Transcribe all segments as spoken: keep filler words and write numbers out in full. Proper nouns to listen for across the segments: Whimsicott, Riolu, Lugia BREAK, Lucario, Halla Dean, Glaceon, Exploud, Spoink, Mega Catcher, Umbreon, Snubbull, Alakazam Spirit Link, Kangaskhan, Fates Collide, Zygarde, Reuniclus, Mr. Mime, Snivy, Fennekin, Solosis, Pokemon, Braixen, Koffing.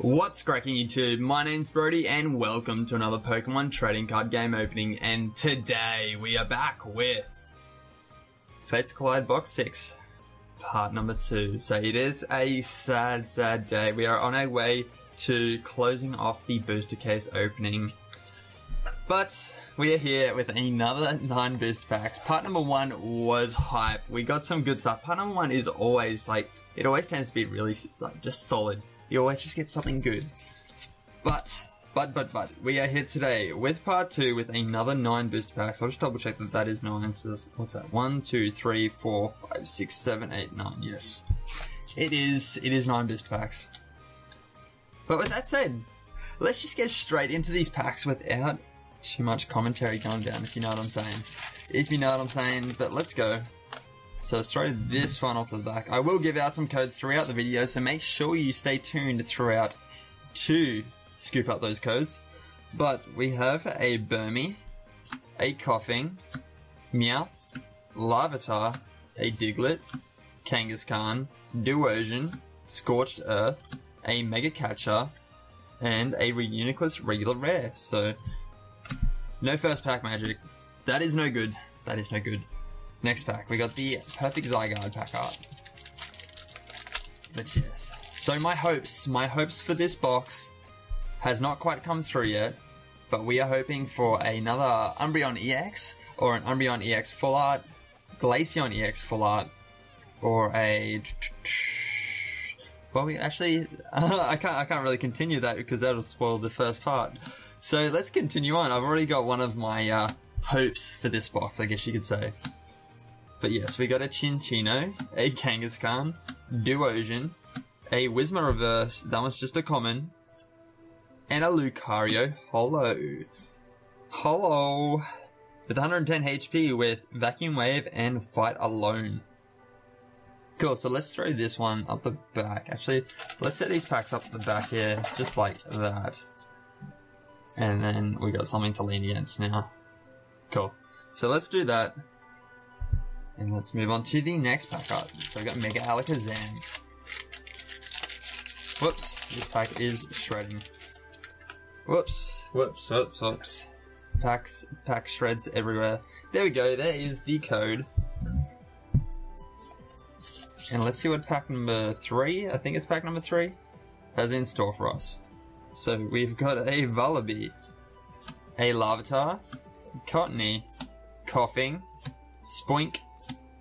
What's cracking YouTube? My name's Brody and welcome to another Pokemon trading card game opening, and today we are back with Fates Collide Box six, part number two. So it is a sad, sad day. We are on our way to closing off the booster case opening. But we are here with another nine boost packs. Part number one was hype. We got some good stuff. Part number one is always like, it always tends to be really like just solid. You always just get something good. But, but, but, but, we are here today with part two with another nine booster packs. I'll just double check that that is nine. So what's that? One, two, three, four, five, six, seven, eight, nine. Yes. It is, it is nine booster packs. But with that said, let's just get straight into these packs without too much commentary going down, if you know what I'm saying. If you know what I'm saying, but let's go. So let's throw this one off the back. I will give out some codes throughout the video, so make sure you stay tuned throughout to scoop up those codes. But we have a Burmy, a Koffing, Meowth, Lavatar, a Diglett, Kangaskhan, Duosion, Scorched Earth, a Mega Catcher, and a Reuniclus regular rare. So no first pack magic. That is no good. That is no good. Next pack, we got the perfect Zygarde pack art. But yes. So my hopes, my hopes for this box has not quite come through yet, but we are hoping for another Umbreon E X, or an Umbreon E X full art, Glaceon E X full art, or a... Well, we actually... I can't, I can't really continue that because that'll spoil the first part. So let's continue on. I've already got one of my uh, hopes for this box, I guess you could say. But yes, we got a Chinchino, a Kangaskhan, Duosion, a Wisma Reverse, that one's just a common, and a Lucario Holo. Holo! With one hundred ten H P with Vacuum Wave and Fight Alone. Cool, so let's throw this one up the back. Actually, let's set these packs up the back here, just like that. And then we got something to lean against now. Cool. So let's do that. And let's move on to the next pack art. So we got Mega Alakazam. Whoops, this pack is shredding. Whoops, whoops, whoops, whoops. Packs, pack shreds everywhere. There we go, there is the code. And let's see what pack number three, I think it's pack number three, has in store for us. So we've got a Vullaby, a Lavatar, Cottony, Koffing, Spoink,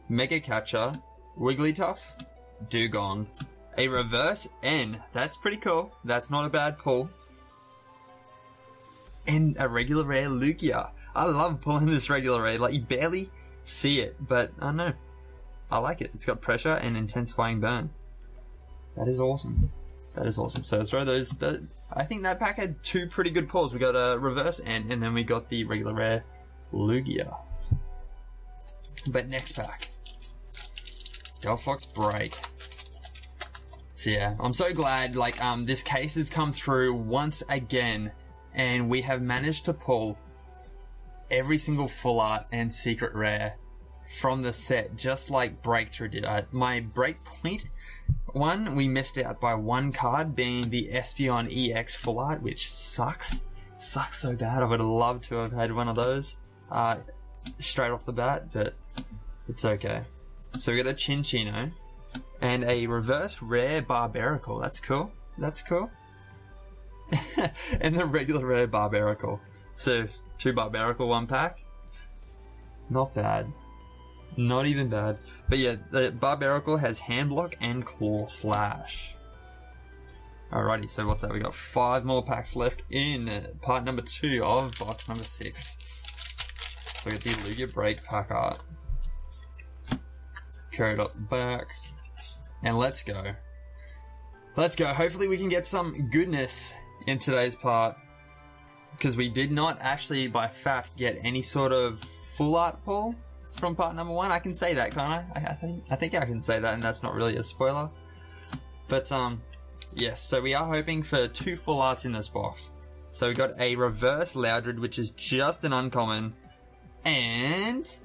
Mega Catcher, Wigglytuff, Dugong, a Reverse N. That's pretty cool. That's not a bad pull. And a regular rare Lugia. I love pulling this regular rare. Like, you barely see it, but I don't know. I like it. It's got pressure and intensifying burn. That is awesome. That is awesome. So throw those. That, I think that pack had two pretty good pulls. We got a Reverse N, and then we got the regular rare Lugia. But next pack, Delphox Break. So yeah, I'm so glad like um this case has come through once again, and we have managed to pull every single full art and secret rare from the set, just like Breakthrough did. I, my Breakpoint one, we missed out by one card, being the Espeon E X full art, which sucks. Sucks so bad. I would have loved to have had one of those uh, straight off the bat, but it's okay. So we got a Chinchino and a reverse rare Barbarical. That's cool. That's cool. And the regular rare Barbarical. So two Barbarical, one pack. Not bad. Not even bad. But yeah, the Barbarical has hand block and claw slash. Alrighty, so what's that? We got five more packs left in part number two of box number six. So we got the Lugia BREAK pack art. Code up the back. And let's go. Let's go. Hopefully we can get some goodness in today's part. Because we did not actually, by fact, get any sort of full art pull from part number one. I can say that, can't I? I think I think I can say that, and that's not really a spoiler. But um, yes, so we are hoping for two full arts in this box. So we got a reverse Loudred, which is just an uncommon. And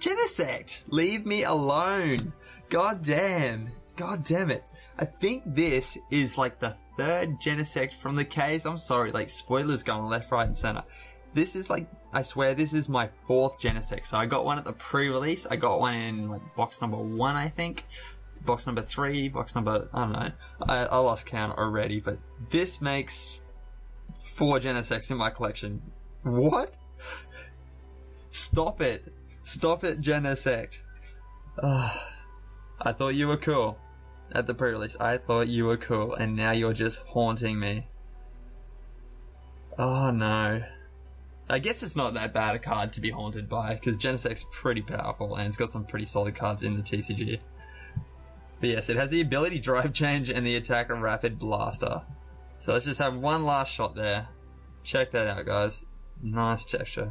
Genesect, leave me alone. God damn. God damn it. I think this is like the third Genesect from the case. I'm sorry, like spoilers going left, right and center. This is like, I swear this is my fourth Genesect. So I got one at the pre-release. I got one in like box number one, I think. Box number three, box number, I don't know. I, I lost count already, but this makes four Genesects in my collection. What? Stop it. Stop it, Genesect. Oh, I thought you were cool at the pre-release. I thought you were cool, and now you're just haunting me. Oh no. I guess it's not that bad a card to be haunted by, because Genesect's pretty powerful, and it's got some pretty solid cards in the T C G. But yes, it has the ability Drive Change and the attack of Rapid Blaster. So let's just have one last shot there. Check that out, guys. Nice texture.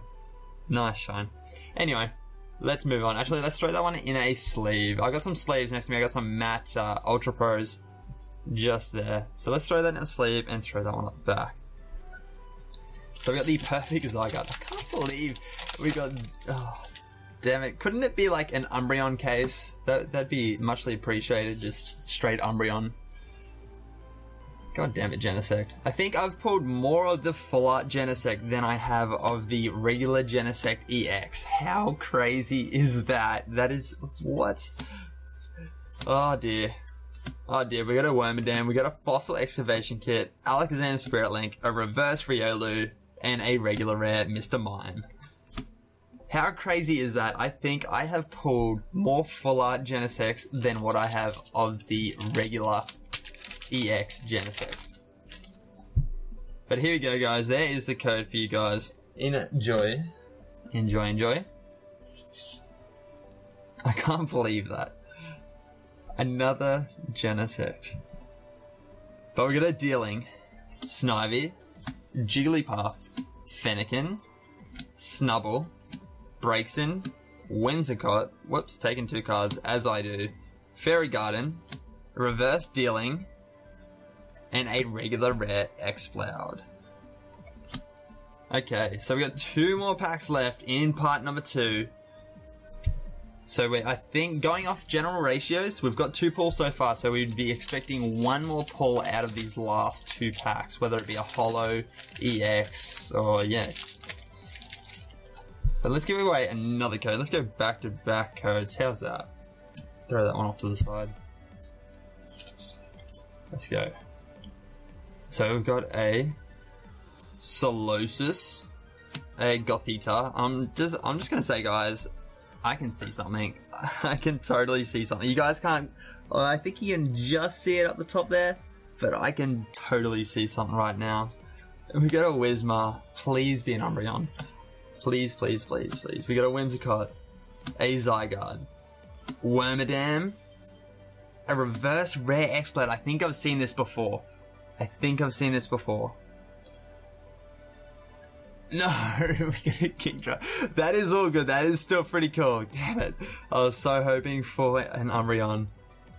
Nice shine. Anyway, let's move on. Actually, let's throw that one in a sleeve. I got some sleeves next to me. I got some matte uh, Ultra Pros just there. So let's throw that in a sleeve and throw that one up back. So we got the perfect Zygarde. I can't believe we got... Oh, damn it. Couldn't it be like an Umbreon case? That, that'd be muchly appreciated. Just straight Umbreon. God damn it, Genesect. I think I've pulled more of the full art Genesect than I have of the regular Genesect E X. How crazy is that? That is... What? Oh dear. Oh dear, we got a Wormadam, we got a Fossil Excavation Kit, Alakazam Spirit Link, a Reverse Riolu, and a regular rare Mister Mime. How crazy is that? I think I have pulled more full art Genesects than what I have of the regular E X Genesect. But here we go, guys. There is the code for you guys. Enjoy. Enjoy, enjoy. I can't believe that. Another Genesect. But we're gonna dealing Snivy, Jigglypuff, Fennekin, Snubbull, Braixen, Whimsicott, whoops, taking two cards, as I do, Fairy Garden, Reverse Dealing, and a regular rare Exploud. Okay, so we got two more packs left in part number two. So we, I think going off general ratios, we've got two pulls so far, so we'd be expecting one more pull out of these last two packs, whether it be a holo, E X, or yeah. But let's give away another code. Let's go back to back codes. How's that? Throw that one off to the side. Let's go. So we've got a Solosis, a Gothita. I'm just, I'm just gonna say, guys, I can see something. I can totally see something. You guys can't. Well, I think you can just see it up the top there, but I can totally see something right now. We got a Wisma. Please be an Umbreon. Please, please, please, please. We got a Whimsicott, a Zygarde, Wormadam. A reverse rare Exploud. I think I've seen this before. I think I've seen this before. No, we got a Kingdra. That is all good. That is still pretty cool. Damn it. I was so hoping for an Umbreon.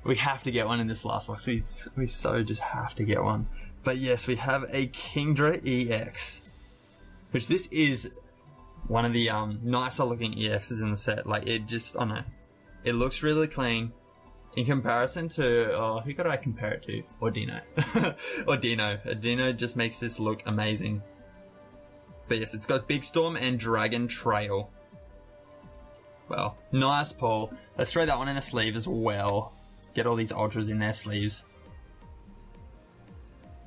We have to get one in this last box. We, we so just have to get one. But yes, we have a Kingdra E X. Which this is one of the um, nicer looking E Xs in the set. Like it just, I don't know. It looks really clean. In comparison to, oh, who could I compare it to? Ordino. Ordino. Ordino just makes this look amazing. But yes, it's got Big Storm and Dragon Trail. Well, nice pull. Let's throw that one in a sleeve as well. Get all these ultras in their sleeves.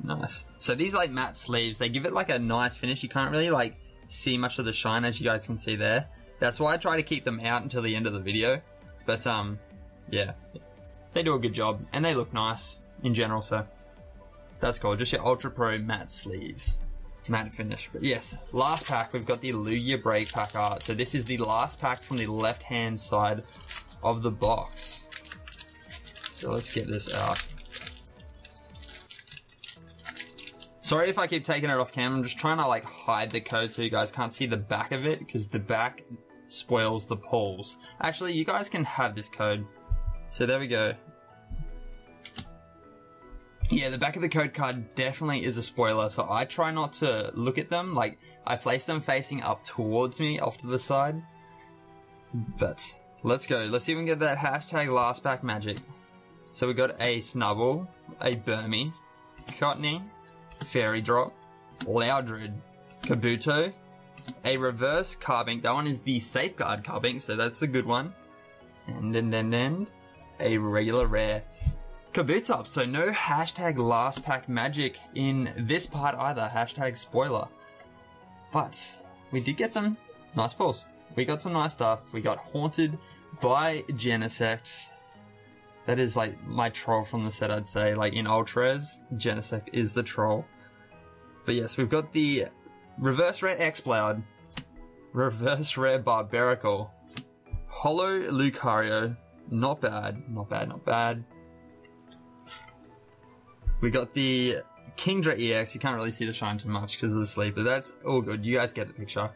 Nice. So these like matte sleeves, they give it like a nice finish. You can't really like see much of the shine, as you guys can see there. That's why I try to keep them out until the end of the video. But um, yeah. They do a good job, and they look nice in general, so that's cool. Just your Ultra Pro matte sleeves, matte finish. But yes, last pack, we've got the Lugia BREAK pack art. So this is the last pack from the left-hand side of the box. So let's get this out. Sorry if I keep taking it off camera. I'm just trying to like hide the code so you guys can't see the back of it, because the back spoils the pulls. Actually, you guys can have this code. So there we go. Yeah, the back of the code card definitely is a spoiler, so I try not to look at them. Like, I place them facing up towards me, off to the side. But, let's go. Let's even get that hashtag last pack magic. So we got a Snubbull, a Burmy, Cottony, Fairy Drop, Loudred, Kabuto, a reverse Carbink. That one is the Safeguard Carbink, so that's a good one. And and and and a regular rare Kabuto. So no hashtag last pack magic in this part either. Hashtag spoiler. But we did get some nice pulls. We got some nice stuff. We got Haunted by Genesect. That is like my troll from the set, I'd say. Like in Ultras, Genesect is the troll. But yes, we've got the reverse rare Exploud, reverse rare Barbarical, holo Lucario. Not bad, not bad, not bad. We got the Kingdra E X. You can't really see the shine too much because of the sleep, but that's all good. You guys get the picture.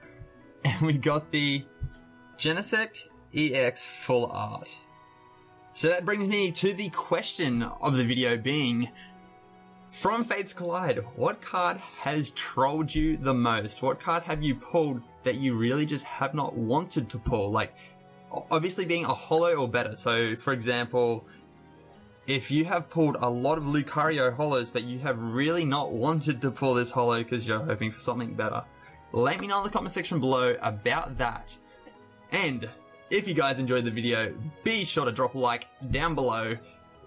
And we got the Genesect E X Full Art. So that brings me to the question of the video being, from Fates Collide, what card has trolled you the most? What card have you pulled that you really just have not wanted to pull? Like, obviously being a holo or better. So, for example, if you have pulled a lot of Lucario holos, but you have really not wanted to pull this holo because you're hoping for something better, let me know in the comment section below about that. And if you guys enjoyed the video, be sure to drop a like down below.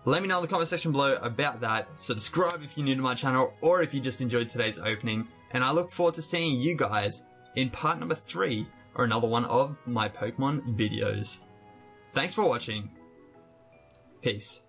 Let me know in the comment section below about that. Subscribe if you're new to my channel or if you just enjoyed today's opening. And I look forward to seeing you guys in part number three or another one of my Pokemon videos. Thanks for watching. Peace.